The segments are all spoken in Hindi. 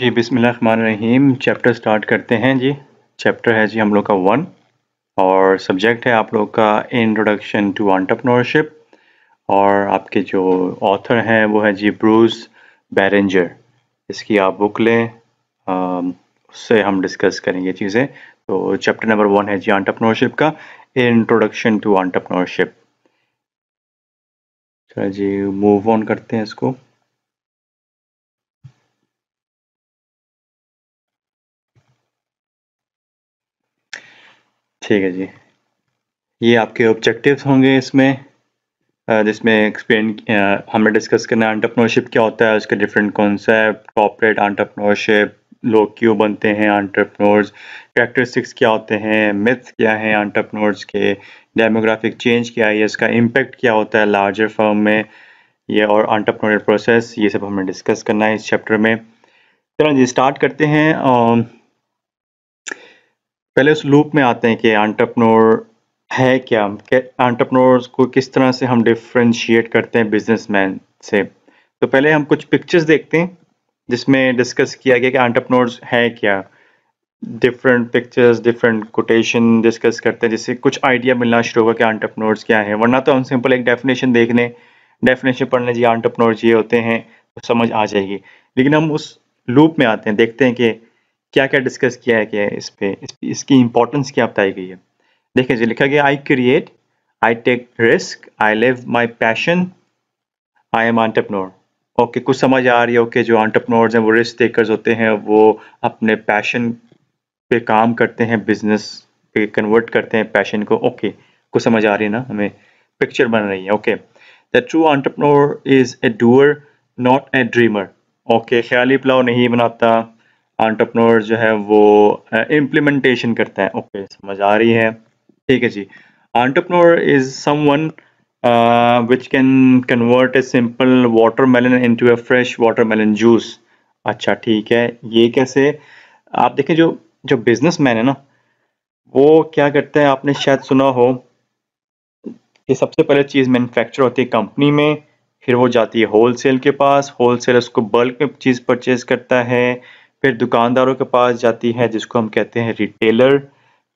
जी बिस्मिल्लाहिर्रहमानिर्रहीम। चैप्टर स्टार्ट करते हैं जी। चैप्टर है जी हम लोग का 1 और सब्जेक्ट है आप लोग का इंट्रोडक्शन टू एंटरप्रेन्योरशिप और आपके जो ऑथर हैं वो है जी ब्रूस बैरेंजर। इसकी आप बुक लें, उससे हम डिस्कस करेंगे चीज़ें। तो चैप्टर नंबर 1 है जी एंटरप्रेन्योरशिप का, इंट्रोडक्शन टू एंटरप्रेन्योरशिप। चलो जी मूव ऑन करते हैं इसको। ठीक है जी, ये आपके ऑब्जेक्टिव्स होंगे इसमें, जिसमें एक्सप्लेन हमने डिस्कस करना है एंटरप्रेन्योरशिप क्या होता है, उसके डिफरेंट कॉन्सेप्ट, कॉर्पोरेट एंटरप्रेन्योरशिप, लोग क्यों बनते हैं एंटरप्रेन्योर्स, कैरेक्टरिस्टिक्स क्या होते हैं, मिथ्स क्या हैं एंटरप्रेन्योर्स के, डेमोग्राफिक चेंज क्या है, इसका इम्पैक्ट क्या होता है लार्जर फर्म में, ये और एंटरप्रेन्योरियल प्रोसेस, ये सब हमें डिस्कस करना है इस चैप्टर में। चलो जी स्टार्ट करते हैं। पहले उस लूप में आते हैं कि एंटरप्रेन्योर है क्या, एंटरप्रेन्योर्स को किस तरह से हम डिफ्रेंशिएट करते हैं बिजनेसमैन से। तो पहले हम कुछ पिक्चर्स देखते हैं जिसमें डिस्कस किया गया कि एंटरप्रेन्योर्स है क्या। Different pictures, different quotation discuss करते हैं जिससे कुछ आइडिया मिलना शुरू होगा कि एंटरप्रेन्योर्स क्या है। वरना तो हम सिंपल एक डेफिनेशन देखने, डेफिनेशन पढ़ने जी एंटरप्रेन्योर्स ये होते हैं तो समझ आ जाएगी। लेकिन हम उस लूप में आते हैं, देखते हैं कि क्या क्या डिस्कस किया है, क्या इस पर इसकी इंपॉर्टेंस क्या बताई गई है। देखिए जी लिखा गया I create, I take risk, I live my passion, I am entrepreneur. Okay कुछ समझ आ रही है। ओके जो एंटरप्रेन्योर्स हैं वो रिस्क टेकर्स होते हैं, वो अपने पैशन पे काम करते हैं, बिजनेस पे कन्वर्ट करते हैं पैशन को। ओके कुछ समझ आ रही है ना, हमें पिक्चर बन रही है। Okay the true entrepreneur is a doer not a dreamer. Okay ख्याली पुलाव नहीं बनाता एंटरप्रेन्योर, जो है वो इम्प्लीमेंटेशन करता है। ओके समझ आ रही है। ठीक है जी, entrepreneur is someone which can convert a simple watermelon into a fresh watermelon juice। अच्छा ठीक है, ये कैसे? आप देखें जो बिजनेसमैन है ना वो क्या करते हैं, आपने शायद सुना हो कि सबसे पहले चीज़ मैन्युफैक्चर होती है कंपनी में, फिर वो जाती है होलसेल के पास, होलसेल उसको बल्क में चीज़ परचेज करता है, फिर दुकानदारों के पास जाती है जिसको हम कहते हैं रिटेलर,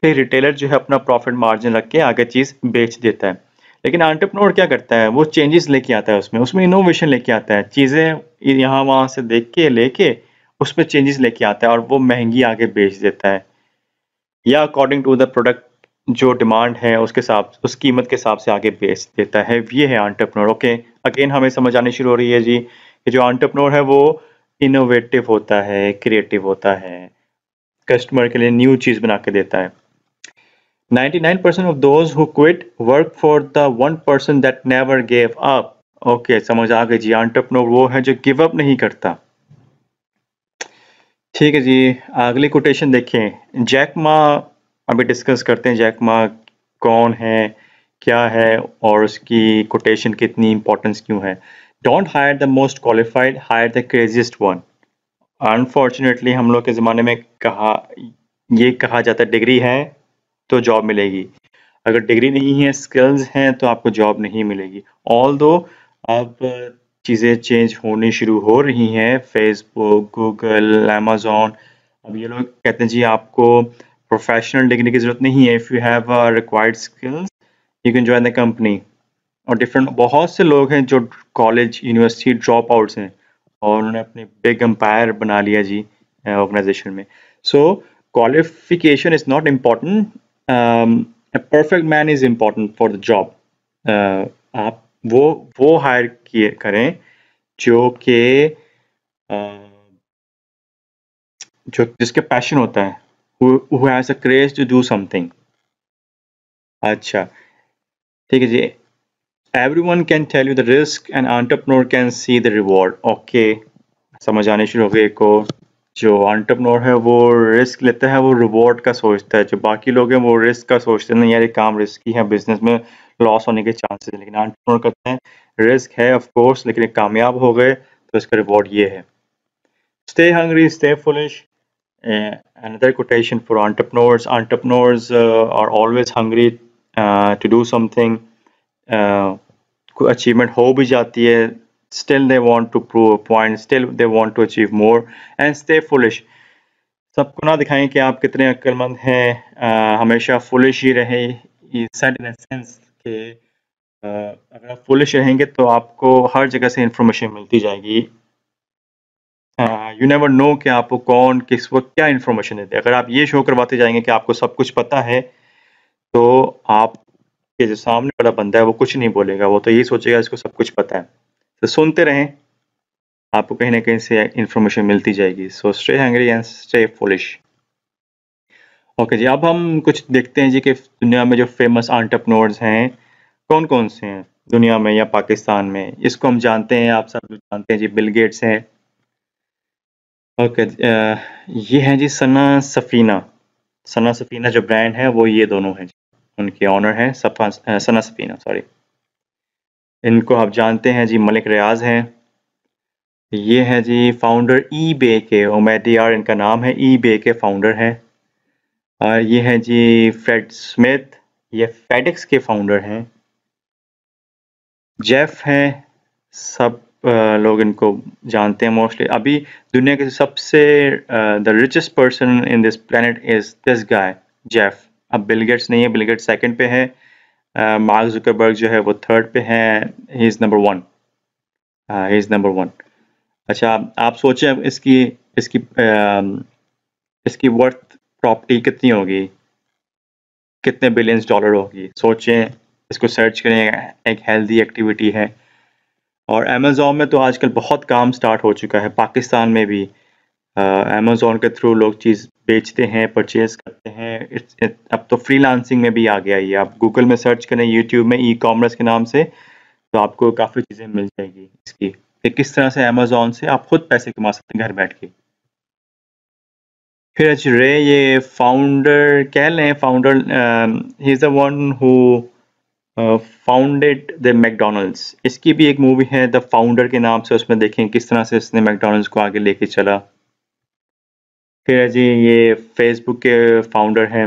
फिर रिटेलर जो है अपना प्रॉफिट मार्जिन रख के आगे चीज़ बेच देता है। लेकिन एंटरप्रेन्योर क्या करता है, वो चेंजेस लेके आता है, उसमें इनोवेशन लेके आता है, चीज़ें यहाँ वहाँ से देख के लेके उसमें चेंजेस लेके आता है और वो महंगी आगे बेच देता है या अकॉर्डिंग टू द प्रोडक्ट जो डिमांड है उसके हिसाब, उस कीमत के हिसाब से आगे बेच देता है। ये है एंटरप्रेन्योर। ओके अगेन हमें समझ आनी शुरू हो रही है जी कि जो एंटरप्रेन्योर है वो इनोवेटिव होता है, क्रिएटिव होता है, कस्टमर के लिए न्यू चीज़ बना के देता है। 99% of those who quit work for the one person that never gave up। Okay समझ आ गई जी, एंटरप्रेन्योर वो है जो गिव अप नहीं करता। ठीक है जी, अगली कोटेशन देखें। जैक मा, अभी डिस्कस करते हैं जैक मा कौन है, क्या है और उसकी कोटेशन कितनी इंपॉर्टेंस क्यों है। Don't hire the most qualified, hire the craziest one. Unfortunately हम लोग के ज़माने में ये कहा जाता है डिग्री है तो जॉब मिलेगी, अगर डिग्री नहीं है, स्किल्स हैं तो आपको जॉब नहीं मिलेगी। ऑल्दो अब चीज़ें चेंज होनी शुरू हो रही हैं, फेसबुक, गूगल, अमेजोन, अब ये लोग कहते हैं जी आपको प्रोफेशनल डिग्री की ज़रूरत नहीं है, if you have required skills you can join the company. और डिफरेंट बहुत से लोग हैं जो कॉलेज यूनिवर्सिटी ड्रॉप आउट्स हैं और उन्होंने अपने बिग एम्पायर बना लिया जी ऑर्गेनाइजेशन में। So qualification is not important, a perfect man is important for the job। आप वो हायर किए करें जो जिसके पैशन होता है, who has a craze to do something। अच्छा ठीक है जी, everyone can tell you the risk and entrepreneur can see the reward। Okay समझ आने शुरू हो गए को, जो एंटरप्रेन्योर है वो रिस्क लेता है, वो रिवॉर्ड का सोचता है, जो बाकी लोग हैं वो रिस्क का सोचते हैं, नहीं यार ये काम रिस्की है, बिजनेस में लॉस होने के चांसेस। लेकिन एंटरप्रेन्योर कहते हैं रिस्क है ऑफ कोर्स, लेकिन कामयाब हो गए तो इसका रिवॉर्ड ये है। Stay hungry stay foolish, another quotation for entrepreneurs. Entrepreneurs are always hungry to do something, achievement हो भी जाती है Still they want to prove a point, still they want to achieve more and stay foolish. सबको ना दिखाएं कि आप कितने अक्लमंद हैं, हमेशा foolish ही रहे. ये said in a sense कि अगर आप foolish रहेंगे तो आपको हर जगह से information मिलती जाएगी. You never know कि आपको कौन किस वक्त क्या information देते. अगर आप ये शो करवाते जाएंगे कि आपको सब कुछ पता है तो आपके जो सामने वाला बंदा है वो कुछ नहीं बोलेगा, वो तो यही सोचेगा इसको सब कुछ पता है. तो सुनते रहें, आपको कहीं ना कहीं से इंफॉर्मेशन मिलती जाएगी. So stay hungry and stay foolish. Okay जी, अब हम कुछ देखते हैं जी कि दुनिया में जो फेमस एंटरप्रेन्योर्स हैं कौन कौन से हैं दुनिया में या पाकिस्तान में. इसको हम जानते हैं, आप सब जानते हैं जी, बिल गेट्स हैं. ओके ये हैं जी सना सफीना. सना सफीना जो ब्रांड है वो ये दोनों हैं, उनके ऑनर हैं सना सफीना, सॉरी. इनको आप जानते हैं जी. मलिक रियाज हैं, ये हैं जी फाउंडर ईबे के. ओमेडियार इनका नाम है, ईबे के फाउंडर हैं. और ये हैं जी फ्रेड स्मिथ, ये फेडेक्स के फाउंडर हैं. जेफ हैं, सब लोग इनको जानते हैं मोस्टली. अभी दुनिया के सबसे the richest person in this planet is this guy Jeff. अब बिल गेट्स नहीं है, बिल गेट्स सेकंड पे है, मार्क जुकरबर्ग जो है वो थर्ड पे है. He is number one, he is number one. अच्छा आप सोचें इसकी वर्थ प्रॉपर्टी कितनी होगी, कितने बिलियंस डॉलर होगी. सोचें, इसको सर्च करें, एक हेल्दी एक्टिविटी है. और अमेज़ॉन में तो आजकल बहुत काम स्टार्ट हो चुका है, पाकिस्तान में भी अमेज़ॉन के थ्रू लोग चीज़ बेचते हैं, परचेज करते हैं. अब तो फ्रीलांसिंग में भी आ गया ये. आप गूगल में सर्च करें, यूट्यूब में ई कॉमर्स के नाम से, तो आपको काफ़ी चीज़ें मिल जाएगी इसकी कि किस तरह से अमेज़ॉन से आप खुद पैसे कमा सकते हैं घर बैठ के. फिर एच रे, ये फाउंडर कह लें, founder he is the one who founded the McDonald's. इसकी भी एक मूवी है द फाउंडर के नाम से, उसमें देखें किस तरह से इसने मैकडोनल्ड्स को आगे लेके चला. फिर जी ये फेसबुक के फाउंडर हैं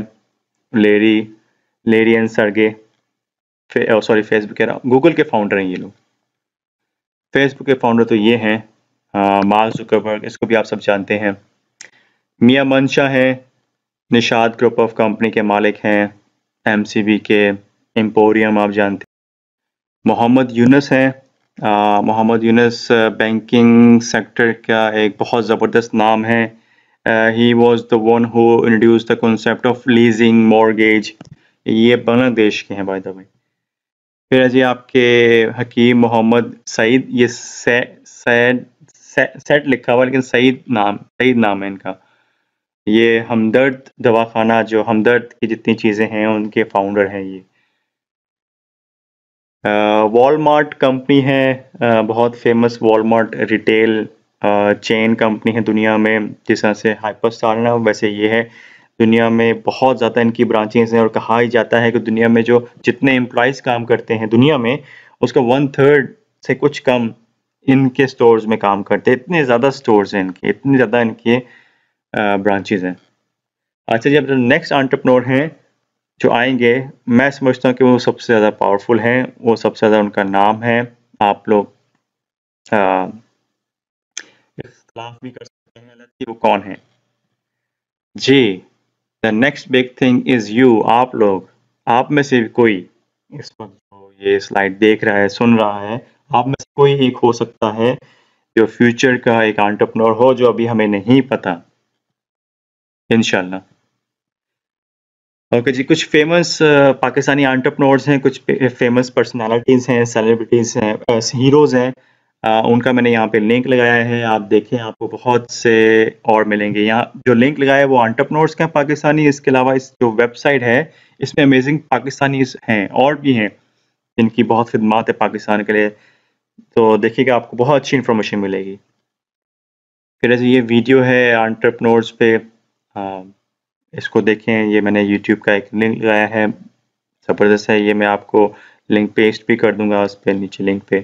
Larry and Sergey, sorry Facebook के, गूगल के फाउंडर हैं ये लोग. फेसबुक के फाउंडर तो ये हैं. मार्क जुकरबर्ग, इसको भी आप सब जानते हैं. मियां मंशा हैं, निशात ग्रुप ऑफ कंपनी के मालिक हैं, एमसीबी के, एम्पोरियम आप जानते हैं. मोहम्मद यूनुस हैं, मोहम्मद यूनुस बैंकिंग सेक्टर का एक बहुत ज़बरदस्त नाम है. He was the one who introduced the concept of leasing mortgage. ये बांग्लादेश के हैं बाय द वे. फिर जी आपके हकीम मोहम्मद सईद, ये सेट लिखा हुआ लेकिन सईद नाम है इनका. ये हमदर्द दवाखाना, जो हमदर्द की जितनी चीज़ें हैं उनके फाउंडर हैं ये. वॉलमार्ट कंपनी है, बहुत famous Walmart retail chain company है दुनिया में. जिस तरह से हाइपरस्टार है ना, वैसे ये है. दुनिया में बहुत ज़्यादा इनकी ब्रांचेस हैं और कहा ही जाता है कि दुनिया में जो जितने एम्प्लॉयज़ काम करते हैं दुनिया में, उसका 1/3 से कुछ कम इनके स्टोर्स में काम करते हैं. इतने ज़्यादा स्टोर्स हैं इनके, इतने ज़्यादा इनके ब्रांचेस हैं. अच्छा जी, अब जो नेक्स्ट एंटरप्रेन्योर हैं जो आएंगे, मैं समझता हूँ कि वो सबसे ज़्यादा पावरफुल हैं, वो सबसे ज़्यादा उनका नाम है. आप लोग इख्तलाफ भी कर सकते हैं कि वो कौन है जी. The next big thing is you. आप लोग, आप में से कोई इस वक्त जो ये स्लाइड देख रहा है, सुन रहा है, आप में से कोई एक हो सकता है जो फ्यूचर का एक एंटरप्रेन्योर हो, जो अभी हमें नहीं पता, इंशाल्लाह. ओके जी, कुछ फेमस पाकिस्तानी एंटरप्रेन्योर्स हैं, कुछ फेमस पर्सनालिटीज़ हैं, सेलिब्रिटीज़ हैं, हीरोज़ हैं. उनका मैंने यहाँ पे लिंक लगाया है, आप देखें, आपको बहुत से और मिलेंगे. यहाँ जो लिंक लगाया है वो एंटरप्रेन्योर्स का पाकिस्तानी. इसके अलावा इस जो वेबसाइट है इसमें अमेजिंग पाकिस्तानीज हैं और भी हैं जिनकी बहुत खिदमत है पाकिस्तान के लिए. तो देखिएगा, आपको बहुत अच्छी इन्फॉर्मेशन मिलेगी. फिर ऐसे ये वीडियो है एंटरप्रेन्योर्स पे, इसको देखें. ये मैंने यूट्यूब का एक लिंक लगाया है, ज़बरदस्त है ये. मैं आपको लिंक पेस्ट भी कर दूँगा उस पर, नीचे लिंक पे.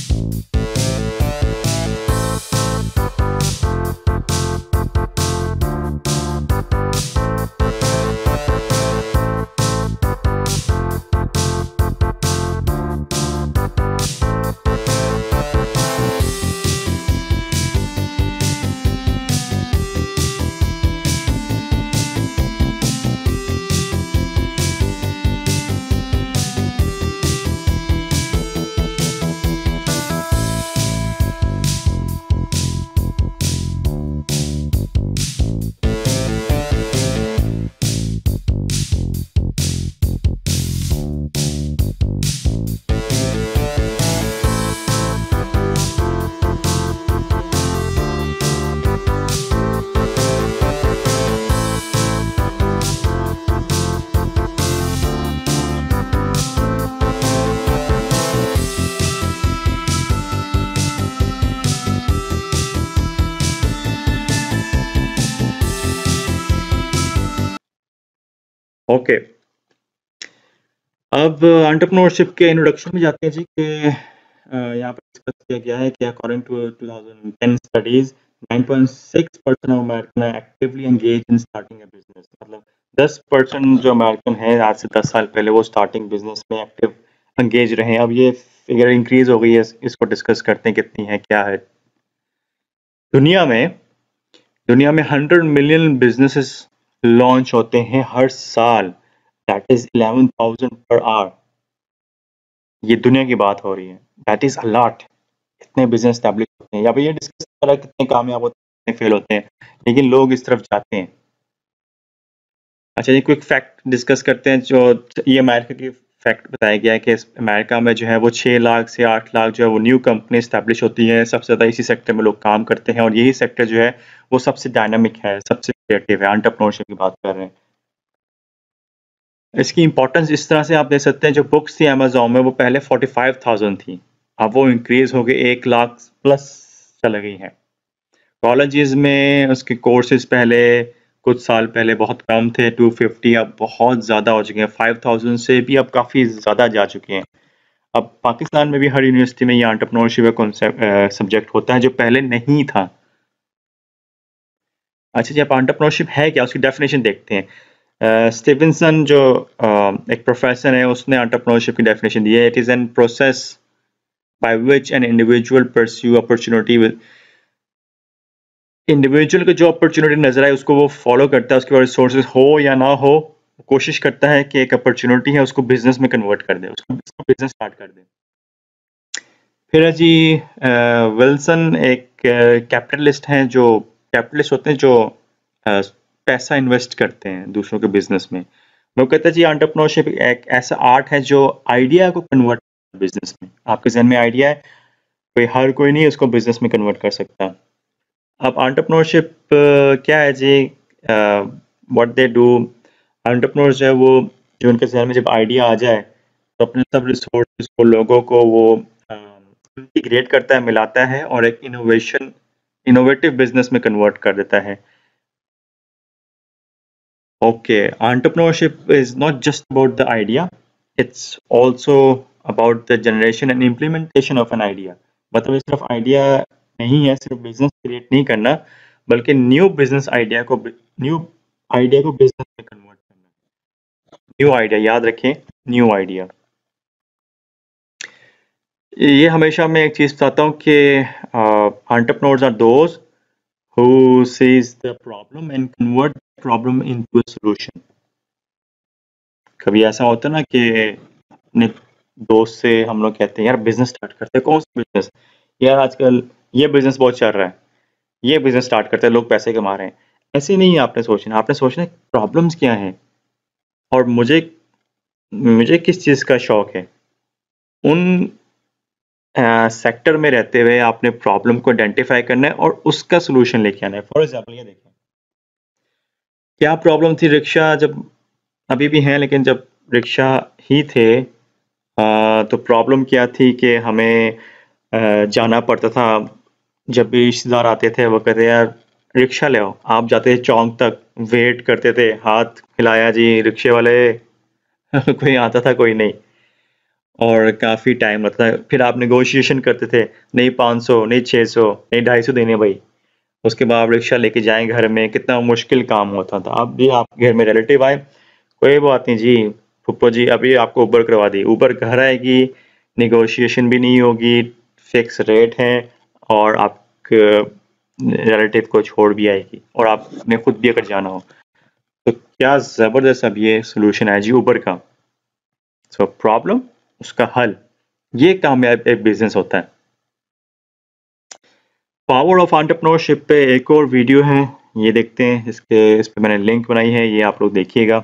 ओके, अब एंटरप्रेन्योरशिप के इंट्रोडक्शन में जाते हैं जी कि यहाँ पर डिस्कस किया गया है कि according to 2010 studies 9.6% of American actively engage in starting a business, मतलब 10% जो अमेरिकन हैं आज से 10 साल पहले वो स्टार्टिंग बिजनेस में एक्टिव एंगेज रहे हैं। अब ये फिगर इंक्रीज हो गई है, इसको डिस्कस करते हैं कितनी है क्या है। दुनिया में 100 मिलियन बिजनेसेस लॉन्च होते हैं हर साल, दैट इज 11,000 पर आवर। ये दुनिया की बात हो रही है, दैट इज अलॉट। इतने बिजनेस स्टैब्लिश होते हैं या फिर ये डिस्कस करा कितने कामयाब होते हैं कितने फेल होते हैं, लेकिन लोग इस तरफ जाते हैं। अच्छा, ये क्विक फैक्ट डिस्कस करते हैं, जो ये अमेरिका की फैक्ट बताया गया है कि अमेरिका में जो है वो 6 लाख से 8 लाख जो है वो न्यू कंपनी इस्टेब्लिश होती है, सबसे ज़्यादा इसी सेक्टर में लोग काम करते हैं और यही सेक्टर जो है वो सबसे डायनामिक है, सबसे क्रिएटिव है। एंटरप्रेन्योरशिप की बात कर रहे हैं, इसकी इंपॉर्टेंस इस तरह से आप देख सकते हैं, जो बुक्स थी अमेजोन में वो पहले 45,000 थी, अब वो इंक्रीज हो गई 1 लाख प्लस चल गई है। कॉलेजेस में उसके कोर्सेज पहले कुछ साल पहले बहुत कम थे, 250 अब बहुत ज़्यादा हो चुके हैं, 5,000 से भी अब काफ़ी ज़्यादा जा चुके हैं। अब पाकिस्तान में भी हर यूनिवर्सिटी में ये एंटरप्रेन्योरशिप का कॉन्सेप्ट सब्जेक्ट होता है जो पहले नहीं था। अच्छा जी, अब एंटरप्रेन्योरशिप है क्या, उसकी डेफिनेशन देखते हैं। स्टीवनसन जो एक प्रोफेसर है उसने एंटरप्रेन्योरशिप की डेफिनेशन दी है, it is an process by which an individual pursue opportunity, individual को जो अपॉर्चुनिटी नजर आए उसको वो फॉलो करता है, उसके बाद रिसोर्सेज हो या ना हो कोशिश करता है कि एक अपॉर्चुनिटी है उसको बिजनेस में कन्वर्ट कर दे, उसको बिजनेस स्टार्ट कर दे। फिर है जी विल्सन, एक कैपिटलिस्ट हैं, जो कैपिटलिस्ट होते हैं जो पैसा इन्वेस्ट करते हैं दूसरों के बिजनेस में। वो कहता है जी एंटरप्रेन्योरशिप एक ऐसा आर्ट है जो आइडिया को कन्वर्ट करता है बिजनेस में। आपके जहन में आइडिया है, कोई हर कोई नहीं उसको बिजनेस में कन्वर्ट कर सकता। अब एंटरप्रेन्योरशिप क्या है जी, व्हाट दे डू, एंटरप्रेन्योर्स जो है वो जो उनके जहन में जब आइडिया आ जाए तो अपने सब रिसोर्स को लोगों को वो इंटीग्रेट करता है, मिलाता है और एक इनोवेटिव बिजनेस में कन्वर्ट कर देता है। Okay, entrepreneurship is not just about the idea, it's also about the generation and implementation of an idea. मतलब सिर्फ आइडिया नहीं है, सिर्फ बिजनेस क्रिएट नहीं करना बल्कि न्यू आइडिया को बिजनेस में कन्वर्ट करना। न्यू आइडिया याद रखें, न्यू आइडिया। ये हमेशा मैं एक चीज बताता हूँ कि entrepreneurs are those who sees the problem and convert the problem into a solution. कभी ऐसा होता ना कि अपने दोस्त से हम लोग कहते हैं यार बिजनेस स्टार्ट करते हैं, कौन सा बिजनेस, यार आजकल ये बिजनेस बहुत चल रहा है, ये बिजनेस स्टार्ट करते हैं, लोग पैसे कमा रहे हैं। ऐसे नहीं है आपने सोचना प्रॉब्लम्स क्या हैं और मुझे किस चीज़ का शौक है। उन सेक्टर में रहते हुए आपने प्रॉब्लम को आइडेंटिफाई करना है और उसका सोल्यूशन लेके आना है। फॉर एग्जाम्पल ये देखें, क्या प्रॉब्लम थी, रिक्शा जब अभी भी हैं लेकिन जब रिक्शा ही थे तो प्रॉब्लम क्या थी कि हमें जाना पड़ता था, जब भी रिश्तेदार आते थे वो कहते यार रिक्शा ले आओ, आप जाते थे चौंक तक वेट करते थे, हाथ हिलाया जी रिक्शे वाले कोई आता था कोई नहीं और काफ़ी टाइम लगता था। फिर आप निगोशिएशन करते थे, नहीं 500 नहीं 600 नहीं 250 देने भाई, उसके बाद आप रिक्शा लेके जाएं घर में, कितना मुश्किल काम होता था। अब भी आप घर में रिलेटिव आए, कोई बात नहीं जी फुप्पो जी अभी आपको ऊबर करवा दी, ऊबर घर आएगी, निगोशिएशन भी नहीं होगी, फिक्स रेट है और आपके रिलेटिव को छोड़ भी आएगी और आपने खुद भी अगर जाना हो तो क्या ज़बरदस्त अब ये सोल्यूशन है जी ऊबर का। सो प्रॉब्लम उसका हल, ये कामयाब एक बिजनेस होता है। पावर ऑफ एंटरप्रेन्योरशिप पे एक और वीडियो है, ये देखते हैं, इस पे मैंने लिंक बनाई है, ये आप लोग देखिएगा।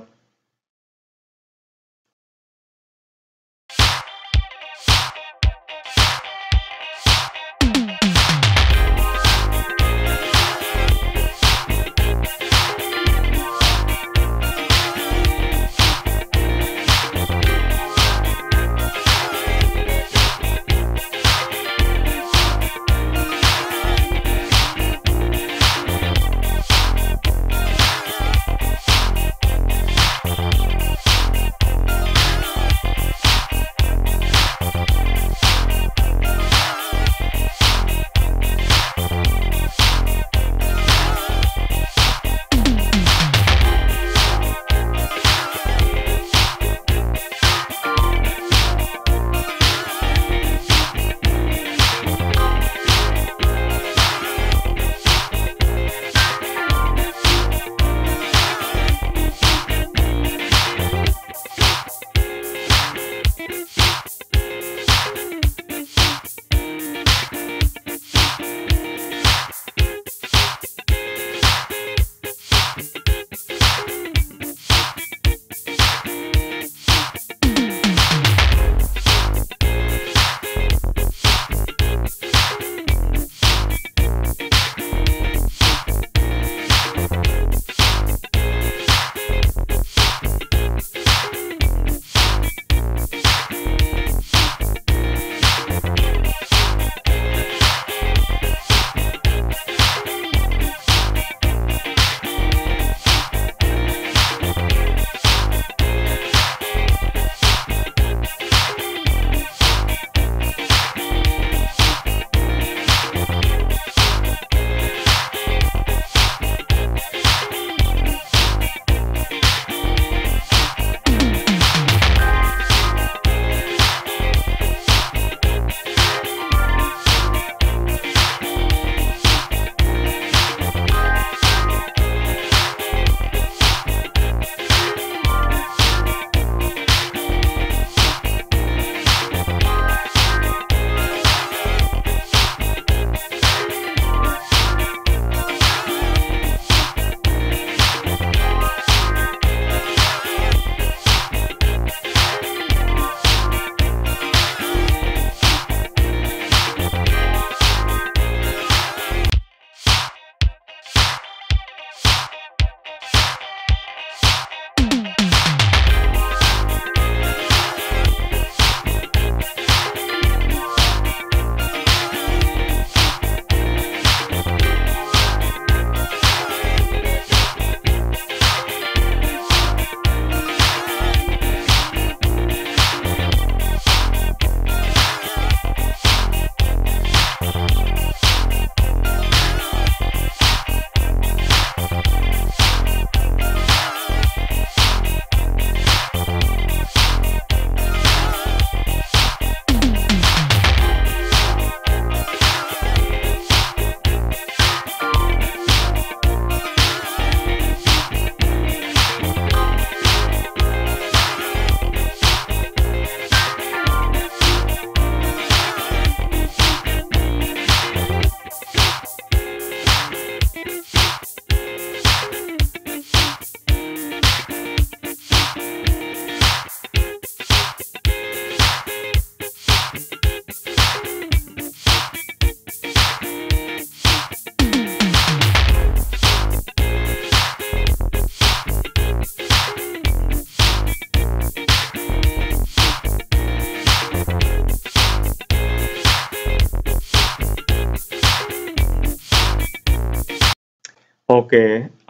ओके,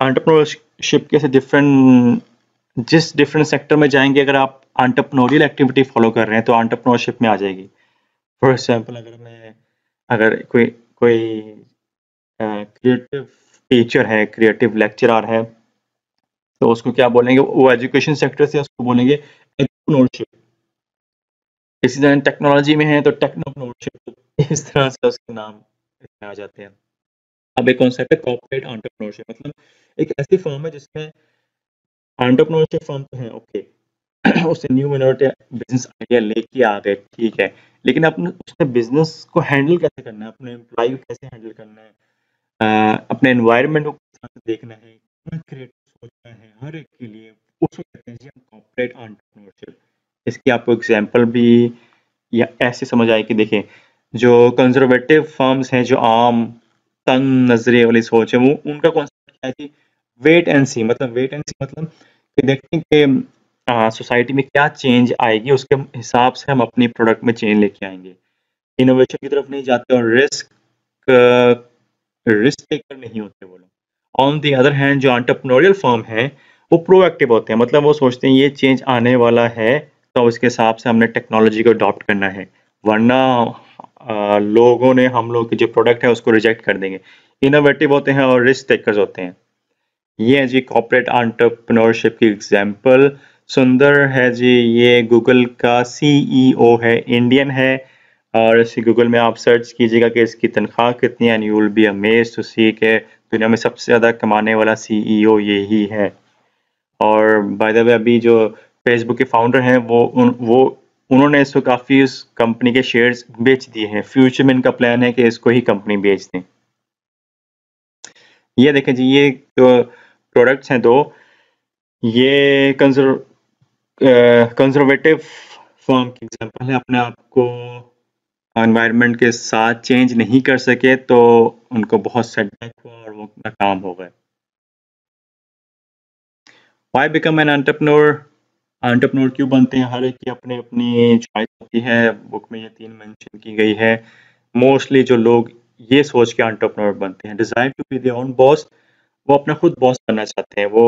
एंटरप्रेन्योरशिप के जिस डिफरेंट सेक्टर में जाएंगे, अगर आप एंटरप्रेन्योरियल एक्टिविटी फॉलो कर रहे हैं तो एंटरप्रेन्योरशिप में आ जाएगी। फॉर एग्जांपल अगर कोई क्रिएटिव टीचर है, क्रिएटिव लेक्चरर है, तो उसको क्या बोलेंगे, वो एजुकेशन सेक्टर से उसको बोलेंगे एंटरप्रेन्योरशिप। इसी तरह टेक्नोलॉजी में है तो टेक्नोप्रेन्योरशिप, इस तरह से उसके नाम आ जाते हैं। अब एक कॉन्सेप्ट है कॉर्पोरेट एंटरप्रेन्योरशिप, मतलब एक ऐसी फॉर्म है जिसमें एंटरप्रेन्योरशिप फॉर्म तो है, ओके, उससे न्यू इनोवेटिव बिजनेस आइडिया लेके आ गए, ठीक है, लेकिन अपने उसके बिजनेस को हैंडल कैसे करना है, अपने एम्प्लॉय को कैसे हैंडल करना है, अपने एनवायरनमेंट को देखना है, कितना क्रिएटिव सोचना है हर एक के लिए, उसको कहते हैं कॉर्पोरेट एंटरप्रेन्योरशिप। इसकी आपको एग्जाम्पल भी या ऐसे समझ आए कि देखें, जो कंजर्वेटिव फर्म्स हैं, जो आम तंग नजरे वाली सोच है, वो उनका कॉन्सेप्ट क्या थी, वेट एंड सी, मतलब कि देखते हैं कि सोसाइटी में क्या चेंज आएगी, उसके हिसाब से हम अपनी प्रोडक्ट में चेंज लेके आएंगे, इनोवेशन की तरफ नहीं जाते और रिस्क टेकर नहीं होते वो लोग। ऑन दी अदर हैंड जो एंटरप्रेन्योरियल फर्म है वो प्रोएक्टिव होते हैं, मतलब वो सोचते हैं ये चेंज आने वाला है तो उसके हिसाब से हमने टेक्नोलॉजी को अडॉप्ट करना है, वरना लोगों ने हम लोग की जो प्रोडक्ट है उसको रिजेक्ट कर देंगे। इनोवेटिव होते हैं और रिस्क टेकर्स होते हैं। ये है जी कॉर्पोरेट एंटरप्रेन्योरशिप की एग्जांपल। सुंदर है जी, ये गूगल का सीईओ है, इंडियन है, और इसी गूगल में आप सर्च कीजिएगा कि इसकी तनख्वाह कितनी है, and you will be amazed to see के दुनिया में सबसे ज़्यादा कमाने वाला सीईओ यही है। और बाय द वे अभी जो फेसबुक के फाउंडर हैं उन्होंने इसको काफ़ी उस कंपनी के शेयर्स बेच दिए हैं, फ्यूचर में इनका प्लान है कि इसको ही कंपनी बेच दें। ये देखें जी, ये जो प्रोडक्ट्स हैं दो, ये कंजर्वेटिव फॉर्म की एग्जांपल है, अपने आप को एनवायरनमेंट के साथ चेंज नहीं कर सके तो उनको बहुत सेटबैक हुआ और वो नाकाम हो गए। Why become an entrepreneur, entrepreneur क्यों बनते हैं, हर एक की अपने अपनी चॉइस होती है। बुक में ये तीन मेंशन की गई है। मोस्टली जो लोग ये सोच के एंटरप्रेन्योर बनते हैं, desire to be their own boss, वो अपना खुद बॉस बनना चाहते हैं, वो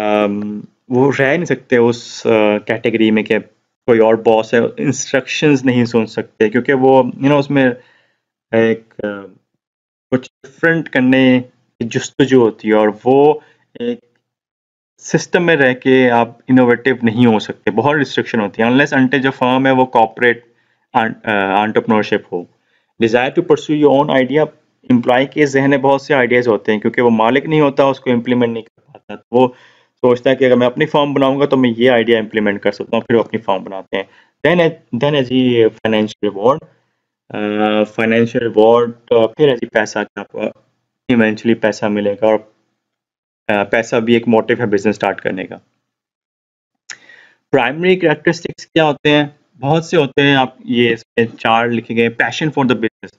रह नहीं सकते उस कैटेगरी में कि कोई और बॉस है, इंस्ट्रक्शंस नहीं सुन सकते, क्योंकि वो उसमें एक कुछ डिफरेंट करने की जुस्तजू होती है, और वो एक सिस्टम में रह के आप इनोवेटिव नहीं हो सकते, बहुत रिस्ट्रिक्शन होती है, अनलेस अनटिल जो फर्म है वो कॉर्पोरेट एंटरप्रेन्योरशिप हो। Desire to pursue your own idea, employ के जहन में बहुत से आइडियाज़ होते हैं, क्योंकि वो मालिक नहीं होता, उसको इम्प्लीमेंट नहीं कर पाता, तो वो सोचता है कि अगर मैं अपनी फॉर्म बनाऊंगा तो मैं ये आइडिया इम्प्लीमेंट कर सकता हूँ, फिर वो अपनी फॉर्म बनाते हैं। देन एज ये फाइनेंशियल रिवॉर्ड, फिर एज पैसा, आपको इवेंचुअली पैसा मिलेगा, और पैसा भी एक मोटिव है बिजनेस स्टार्ट करने का। प्राइमरी कैरेक्टरिस्टिक्स क्या होते हैं, बहुत से होते हैं, आप ये इसमें चार लिखे गए। पैशन फॉर द बिजनेस,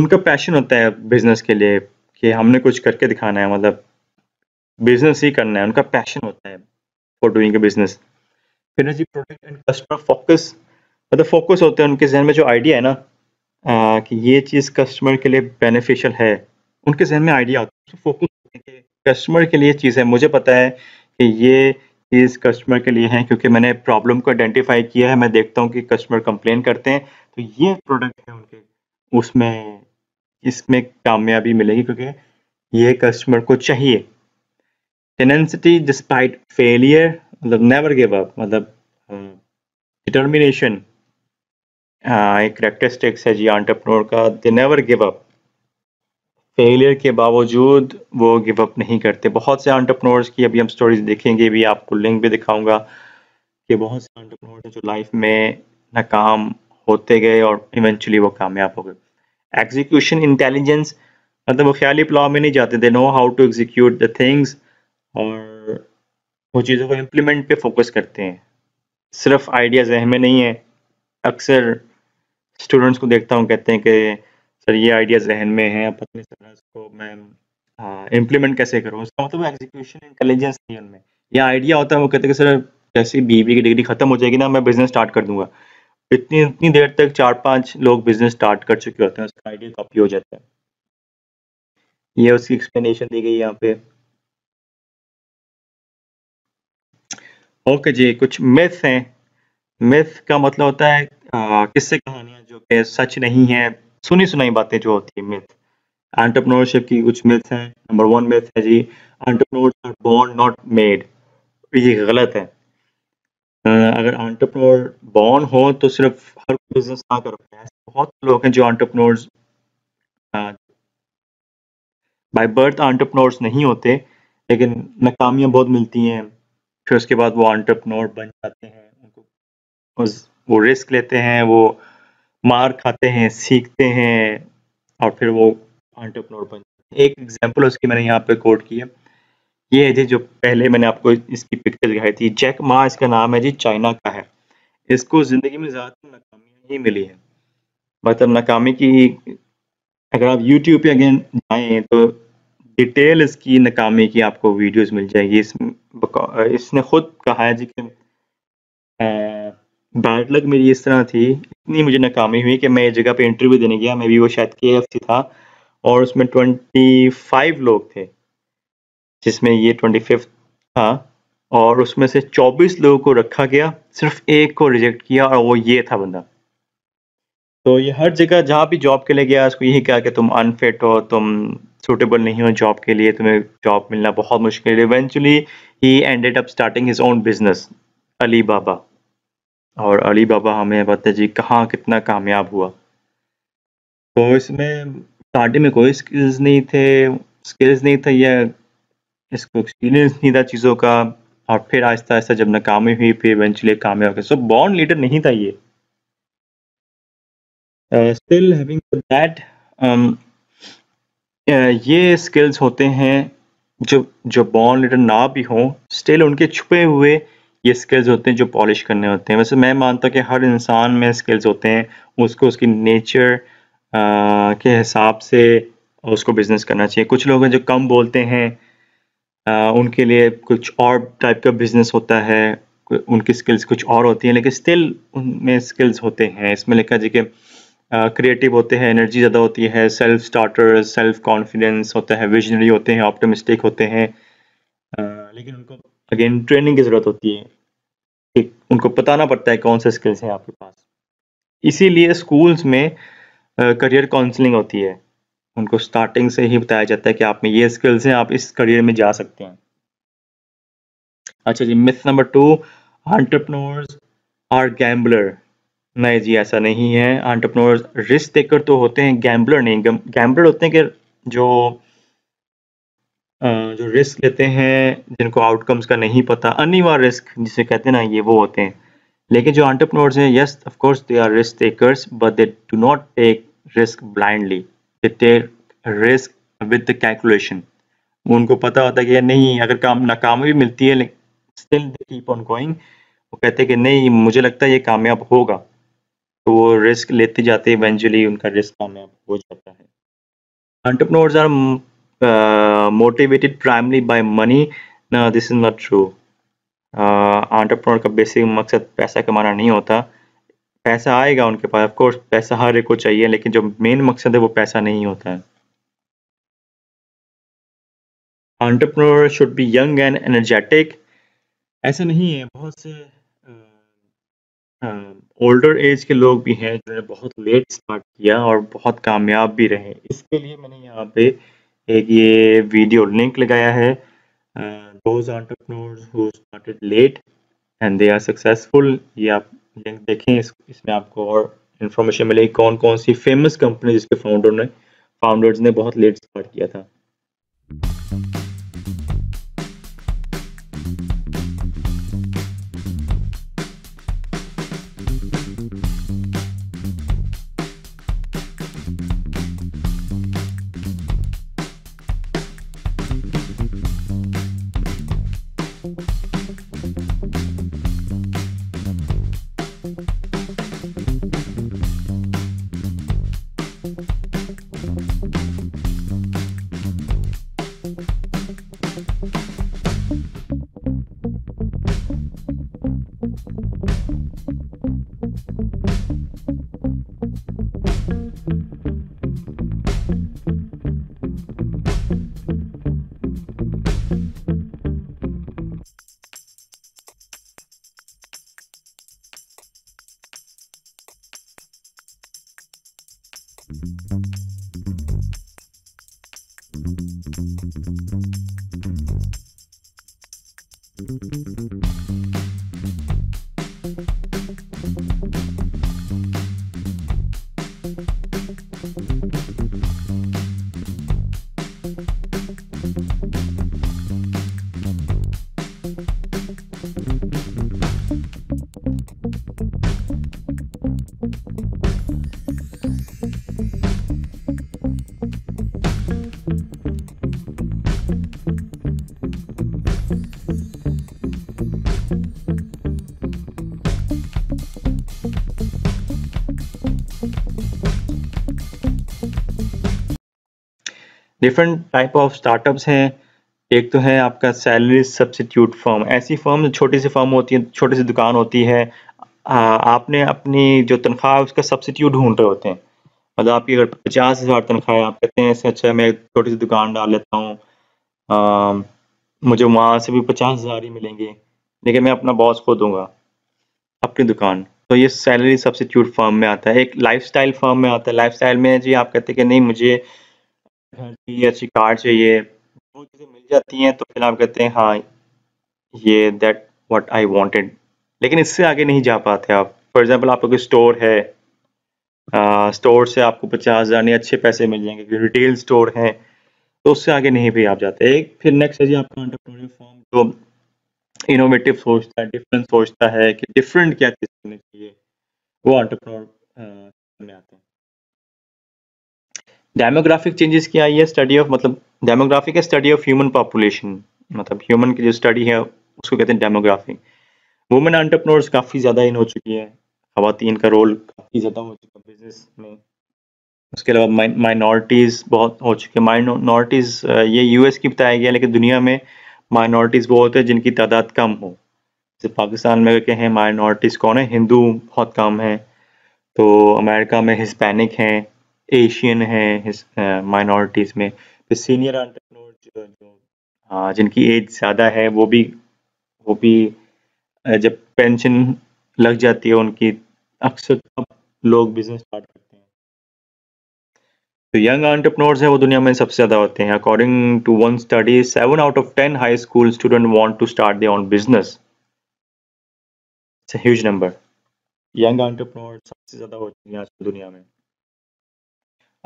उनका पैशन होता है बिजनेस के लिए कि हमने कुछ करके दिखाना है, मतलब बिजनेस ही करना है, उनका पैशन होता है फॉर डूइंग बिजनेस। फिर जी प्रोडक्ट एंड कस्टमर फोकस, मतलब फोकस होते हैं, उनके जहन में जो आइडिया है ना कि ये चीज़ कस्टमर के लिए बेनिफिशियल है, उनके जहन में आइडिया होता है, फोकस होते हैं कि कस्टमर के लिए चीज़ है, मुझे पता है कि ये इस कस्टमर के लिए हैं क्योंकि मैंने प्रॉब्लम को आइडेंटिफाई किया है, मैं देखता हूँ कि कस्टमर कंप्लेन करते हैं, तो ये प्रोडक्ट है उनके, उसमें इसमें कामयाबी मिलेगी क्योंकि ये कस्टमर को चाहिए। टेनेंसिटी डिस्पाइट फेलियर, मतलब नेवर गिव अप, मतलब डिटर्मिनेशन एक कैरेक्टरिस्टिक्स है जी एंटरप्रेन्योर का, they never give up, failure के बावजूद वो गिव अप नहीं करते। बहुत से एंटरप्रेन्योर्स की अभी हम स्टोरीज देखेंगे भी, आपको लिंक भी दिखाऊंगा कि बहुत से एंटरप्रेन्योर्स हैं जो लाइफ में नाकाम होते गए और इवेंचुअली वो कामयाब हो गए। एग्जीक्यूशन इंटेलिजेंस, मतलब वो ख्याली पुलाव में नहीं जाते, they know how to execute the things, और वो चीज़ों को इम्प्लीमेंट पे फोकस करते हैं, सिर्फ आइडिया जहन में नहीं है। अक्सर स्टूडेंट्स को देखता हूँ कहते हैं कि सर ये आइडिया जहन में है, पता नहीं सर इसको मैं इम्प्लीमेंट कैसे करूँ, उसका मतलब एग्जीक्यूशन इंटेलिजेंस नहीं उनमें। यह आइडिया होता है, वो कहते हैं कि सर जैसे बीबी की डिग्री खत्म हो जाएगी ना मैं बिजनेस स्टार्ट कर दूंगा, इतनी देर तक 4-5 लोग बिजनेस स्टार्ट कर चुके होते हैं, उसका आइडिया कॉपी हो जाता है। ये उसकी एक्सप्लेनेशन दी गई यहाँ पे। ओके जी, कुछ मिथ हैं। मिथ का मतलब होता है किससे कहानियां जो कि सच नहीं है, सुनी सुनाई बातें जो होती है मिथ। एंटरप्रेन्योरशिप की कुछ मिथ हैं। नंबर 1 मिथ है जी, entrepreneurs are born not made. ये गलत है। अगर एंटरप्रेन्योर बोर्न हो तो सिर्फ हर बिजनेस ना कर पाए। बहुत लोग हैं जो एंटरप्रेन्योर्स बाय बर्थ एंटरप्रेन्योर्स नहीं होते, लेकिन नाकामियां बहुत मिलती हैं, फिर उसके बाद वो एंटरप्रेन्योर बन जाते हैं। उनको वो रिस्क लेते हैं, वो मार खाते हैं, सीखते हैं और फिर वो एंटरप्रेन्योर बन जाते हैं। एक एग्जांपल उसकी मैंने यहाँ पे कोट किया, ये है जी जो पहले मैंने आपको इसकी पिक्चर दिखाई थी, जैक मा इसका नाम है जी, चाइना का है। इसको ज़िंदगी में ज़्यादातर नाकामियाँ ही मिली है। मतलब नाकामी की अगर आप YouTube पे अगेन जाएँ तो डिटेल इसकी नाकामी की आपको वीडियोस मिल जाएगी। इसने खुद कहा है जी कि बैड लक मेरी इस तरह थी, इतनी मुझे नाकामी हुई कि मैं एक जगह पे इंटरव्यू देने गया, मैं भी वो शायद KFC था, और उसमें 25 लोग थे, जिसमें ये 25 था, और उसमें से 24 लोगों को रखा गया, सिर्फ एक को रिजेक्ट किया और वो ये था बंदा। तो ये हर जगह जहाँ भी जॉब के लिए गया उसको यही कहा कि तुम अनफिट हो, तुम सूटेबल नहीं हो जॉब के लिए, तुम्हें जॉब मिलना बहुत मुश्किल है। इवेंचुअली ही ended up starting his own business Alibaba, और अलीबाबा हमें पता है जी कहाँ कितना कामयाब हुआ। तो इसमें स्टार्टिंग में कोई स्किल्स नहीं थे या इसको एक्सपीरियंस नहीं था चीज़ों का, और फिर आहिस्ता आहिस्ता जब नाकामी हुई फिर इवेंचुअली कामयाब हो गया। सो बॉर्न लीडर नहीं था ये। Still having that, ये स्किल्स होते हैं जो बॉर्न लीडर ना भी हो, स्टिल उनके छुपे हुए ये स्किल्स होते हैं जो पॉलिश करने होते हैं। वैसे मैं मानता हूँ कि हर इंसान में स्किल्स होते हैं, उसको उसकी नेचर के हिसाब से उसको बिजनेस करना चाहिए। कुछ लोग हैं जो कम बोलते हैं, उनके लिए कुछ और टाइप का बिजनेस होता है, उनकी स्किल्स कुछ और होती हैं, लेकिन स्टिल उनमें स्किल्स होते हैं। इसमें लिखा जी कि क्रिएटिव होते हैं, एनर्जी ज़्यादा होती है, सेल्फ स्टार्टर, सेल्फ कॉन्फिडेंस होता है, विजनरी होते हैं, ऑप्टिमिस्टिक होते हैं, लेकिन उनको अगेन ट्रेनिंग की ज़रूरत होती है कि उनको बताना पड़ता है कौन से स्किल्स हैं आपके पास। इसीलिए स्कूल्स में करियर काउंसलिंग होती है, उनको स्टार्टिंग से ही बताया जाता है कि आप में ये स्किल्स हैं, आप इस करियर में जा सकते हैं। अच्छा जी, myth number 2, entrepreneurs are gambler. नहीं जी, ऐसा नहीं है। एंटरप्रेन्योर्स रिस्क टेकर तो होते हैं, गैम्बलर नहीं। गैम्बलर होते हैं कि जो रिस्क लेते हैं, जिनको आउटकम्स का नहीं पता, अनिवार्य रिस्क जिसे कहते हैं ना, ये वो होते हैं। लेकिन जो एंटरप्रेन्योर्स हैं, yes of course they are risk takers, but they do not take risk blindly, they take risk with the calculation. उनको पता होता है कि नहीं, अगर काम नाकामी भी मिलती है still they keep on going. वो कहते हैं कि नहीं, मुझे लगता है ये कामयाब होगा, तो वो रिस्क लेते जाते, इवेंचुअली उनका रिस्क कामयाब हो जाता है। Entrepreneurs are motivated primarily by money, ना this is not true. Entrepreneur का बेसिक मकसद पैसा कमाना नहीं होता। पैसा आएगा उनके पास, ऑफ कोर्स पैसा हर एक को चाहिए, लेकिन जो मेन मकसद है वो पैसा नहीं होता है। Entrepreneur should be young and energetic, ऐसा नहीं है। बहुत से ओल्डर एज के लोग भी हैं जिन्होंने बहुत लेट स्टार्ट किया और बहुत कामयाब भी रहे। इसके लिए मैंने यहाँ पे एक ये वीडियो लिंक लगाया है, those entrepreneurs who started late and they are successful. ये आप लिंक देखें, इसमें आपको और इन्फॉर्मेशन मिलेगी कौन कौन सी फेमस कंपनी जिसके फाउंडर्स ने बहुत लेट स्टार्ट किया था। डिफरेंट टाइप ऑफ स्टार्टअप्स हैं। एक तो है आपका सैलरी सब्सिट्यूट फर्म, ऐसी फर्म जो छोटी सी फर्म होती है, छोटी सी दुकान होती है, आपने अपनी जो तनख्वाह है उसका सब्सिट्यूट ढूंढ रहे होते हैं। मतलब आपकी अगर 50,000 तनख्वाह है, आप कहते हैं इससे अच्छा मैं छोटी सी दुकान डाल लेता हूँ, मुझे वहाँ से भी 50,000 ही मिलेंगे, लेकिन मैं अपना बॉस को दूंगा अपनी दुकान। तो ये सैलरी सब्सिट्यूट फर्म में आता है। एक लाइफस्टाइल फर्म में आता है। लाइफस्टाइल में जी आप कहते हैं कि नहीं मुझे घर की अच्छी कार चाहिए, वो चीज़ें मिल जाती हैं तो फिर आप कहते हैं हाँ ये दैट व्हाट आई वांटेड, लेकिन इससे आगे नहीं जा पाते आप। फॉर एग्जांपल आपका कोई स्टोर है, स्टोर से आपको 50,000 नहीं अच्छे पैसे मिल जाएंगे, रिटेल स्टोर है, तो उससे आगे नहीं भी आप जाते। एक फिर नेक्स्ट है जी आपका एंटरप्रेन्योर फॉर्म जो इनोवेटिव सोचता है, डिफरेंट सोचता है कि डिफरेंट क्या चीज़ करनी चाहिए, वो एंटरप्रेन्योर में आते हैं। डेमोग्राफिक चेंजेस क्या आई है? स्टडी ऑफ, मतलब डेमोग्राफिक है स्टडी ऑफ ह्यूमन पॉपुलेशन, मतलब ह्यूमन की जो स्टडी है उसको कहते हैं डेमोग्राफिक। वुमेन एंटरप्रेन्योर्स काफ़ी ज़्यादा इन हो चुकी है, ख़वातीन का रोल काफ़ी ज़्यादा हो चुका है बिजनेस में। उसके अलावा माइनॉरिटीज़ बहुत हो चुकी है। माइनॉरिटीज़ ये US की बताया गया, लेकिन दुनिया में माइनॉरिटीज़ वो होते हैं जिनकी तादाद कम हो। जैसे पाकिस्तान में अगर कहें माइनॉरिटीज़ कौन है, हिंदू बहुत कम है, तो अमेरिका में हिस्पैनिक हैं, एशियन है माइनॉरिटीज़ में। फिर सीनियर एंटरप्रेन्योर जो जिनकी एज ज़्यादा है, वो भी जब पेंशन लग जाती है उनकी, अक्सर अब लोग बिजनेस स्टार्ट करते हैं। तो यंग एंटरप्रेन्योर्स हैं वो दुनिया में सबसे ज़्यादा होते हैं। According to one study 7 out of 10 high school student want to start their own business. It's a huge number. Young entrepreneur सबसे ज़्यादा होते हैं आजकल दुनिया में।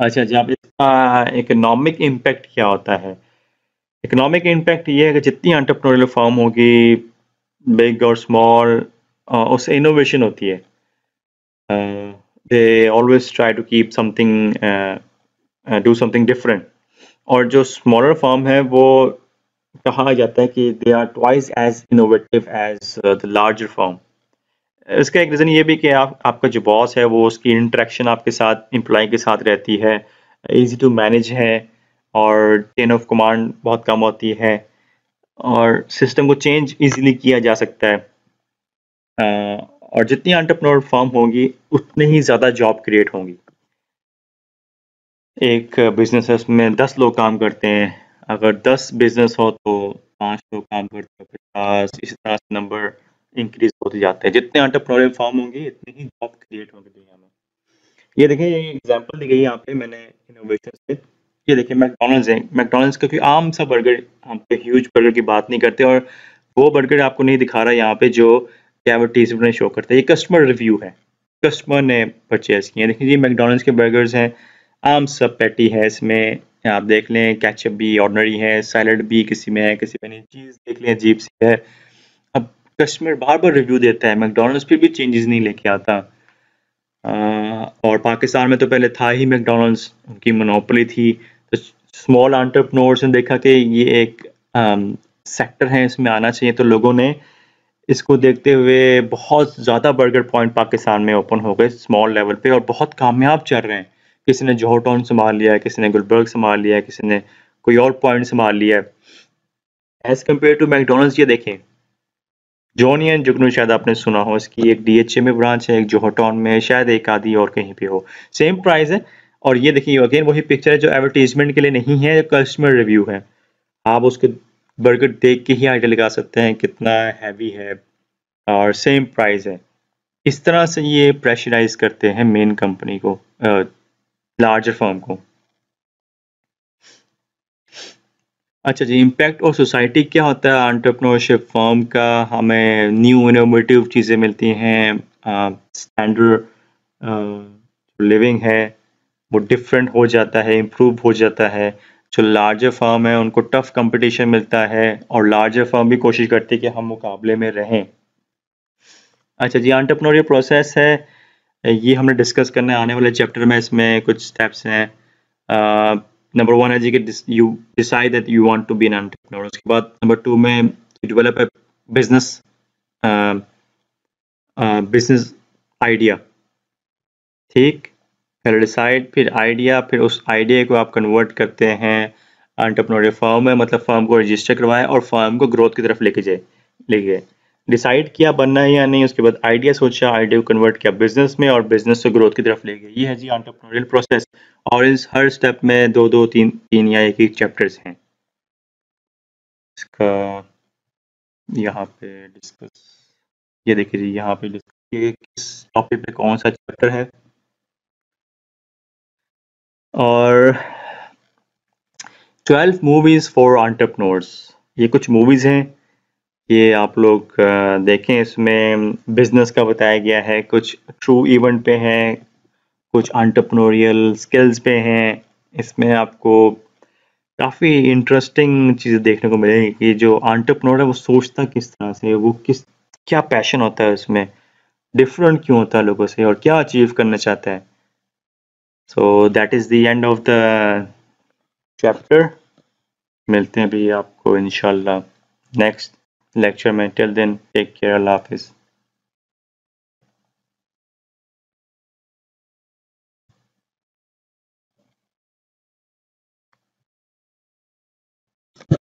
अच्छा जी, आप इसका इकोनॉमिक इम्पैक्ट क्या होता है? इकोनॉमिक इम्पैक्ट ये है कि जितनी एंटरप्रेन्योरियल फर्म होगी, बिग और स्मॉल, उससे इनोवेशन होती है। They always try to keep something, do something different. और जो स्मॉलर फर्म है वो कहा जाता है कि they are twice as innovative as the larger firm. इसका एक रीज़न ये भी कि आपका जो बॉस है वो उसकी इंटरेक्शन आपके साथ, एम्प्लॉय के साथ रहती है, इजी टू मैनेज है, और चेन ऑफ कमांड बहुत कम होती है, और सिस्टम को चेंज इजीली किया जा सकता है। और जितनी एंटरप्रेन्योर फर्म होगी उतनी ही ज़्यादा जॉब क्रिएट होंगी। एक बिजनेस है उसमें 10 लोग काम करते हैं, अगर 10 बिजनेस हो तो 5 लोग काम करते हैं, 50, इसी तरह से नंबर इंक्रीज होते जाते हैं। जितने एंटरप्रेन्योरियल फर्म होंगे इतनी ही जॉब क्रिएट होंगे दुनिया में। ये देखें, ये एग्जांपल दी गई यहाँ पे मैंने इनोवेशन से। ये देखें मैकडोनल्ड्स है, मैकडोनल्ड्स क्योंकि आम सा बर्गर, हम पे ह्यूज बर्गर की बात नहीं करते, और वो बर्गर आपको नहीं दिखा रहा यहाँ पे जो एडवर्टाइजमेंट में शो करते हैं। ये कस्टमर रिव्यू है, कस्टमर ने परचेज किए। देखिए जी मैकडोनल्ड्स के बर्गर्स हैं, आम सब पैटी है, इसमें आप देख लें कैचअप भी ऑर्डनरी है, सैलड भी किसी में है, किसी में नहीं, चीज़ देख लें अजीब सी है। कस्टमर बार बार रिव्यू देता है, मैकडोनल्ड्स फिर भी चेंजेस नहीं लेके आता। और पाकिस्तान में तो पहले था ही मैकडोनल्ड्स, उनकी मोनोपोली थी, तो स्मॉल एंटरप्रेन्योर्स ने देखा कि ये एक सेक्टर है, इसमें आना चाहिए, तो लोगों ने इसको देखते हुए बहुत ज़्यादा बर्गर पॉइंट पाकिस्तान में ओपन हो गए स्मॉल लेवल पे, और बहुत कामयाब चल रहे हैं। किसी ने जोहो टाउन संभाल लिया, किसी ने गुलबर्ग संभाल लिया, किसी ने कोई और पॉइंट संभाल लिया। एज़ कम्पेयर टू मैकडोनल्ड्स, ये देखें जोनियन जुगनू, शायद आपने सुना हो, इसकी एक DHA में ब्रांच है, एक जोहटाउन में, शायद एक आधी और कहीं पे हो। सेम प्राइस है, और ये देखिए अगेन वही पिक्चर है जो एडवर्टीजमेंट के लिए नहीं है, कस्टमर रिव्यू है। आप उसके बर्गर देख के ही आइडिया लगा सकते हैं कितना हैवी है, और सेम प्राइस है। इस तरह से ये प्रेशराइज करते हैं मेन कंपनी को, लार्जर फर्म को। अच्छा जी, इम्पैक्ट और सोसाइटी क्या होता है एंटरप्रेन्योरशिप फॉर्म का? हमें न्यू इनोवेटिव चीज़ें मिलती हैं, स्टैंडर्ड लिविंग है वो डिफरेंट हो जाता है, इम्प्रूव हो जाता है। जो लार्जर फर्म है उनको टफ कंपटीशन मिलता है और लार्जर फर्म भी कोशिश करती है कि हम मुकाबले में रहें। अच्छा जी, एंटरप्रेन्योरियल प्रोसेस है ये हमने डिस्कस करना है आने वाले चैप्टर में, इसमें कुछ स्टेप्स हैं। नंबर वन है जी कि you decide that you want to be an entrepreneur. उसके बाद नंबर टू में डेवलप अ बिजनेस आइडिया, ठीक, फिर डिसाइड, फिर आइडिया, फिर उस आइडिया को आप कन्वर्ट करते हैं एंटरप्रेन्योरियल फर्म में, मतलब फर्म को रजिस्टर करवाएं और फर्म को ग्रोथ की तरफ लेके गए। डिसाइड किया बनना है या नहीं, उसके बाद आइडिया सोचा, आइडिया को कन्वर्ट किया बिजनेस में और बिजनेस से ग्रोथ की तरफ ले गए। ये है जी एंटरप्रेन्योरियल प्रोसेस और इस हर स्टेप में दो दो तीन या एक चैप्टर्स हैं। इसका यहाँ पे डिस्कस, ये देखिए जी यहाँ पे किस टॉपिक पे कौन सा चैप्टर है और 12 मूवीज फॉर एंटरप्रेन्योर्स। ये कुछ मूवीज हैं, ये आप लोग देखें। इसमें बिजनेस का बताया गया है, कुछ ट्रू इवेंट पे हैं, कुछ एंटरप्रेन्योरियल स्किल्स पे हैं। इसमें आपको काफ़ी इंटरेस्टिंग चीज़ें देखने को मिलेगी कि जो एंटरप्रेन्योर है वो सोचता किस तरह से, वो क्या पैशन होता है उसमें, डिफरेंट क्यों होता है लोगों से और क्या अचीव करना चाहता है। So that is the end of the chapter. मिलते हैं भी आपको इंशाल्लाह नेक्स्ट लेक्चर में। टिल देन टेक केयर, अल्लाह हाफिज़।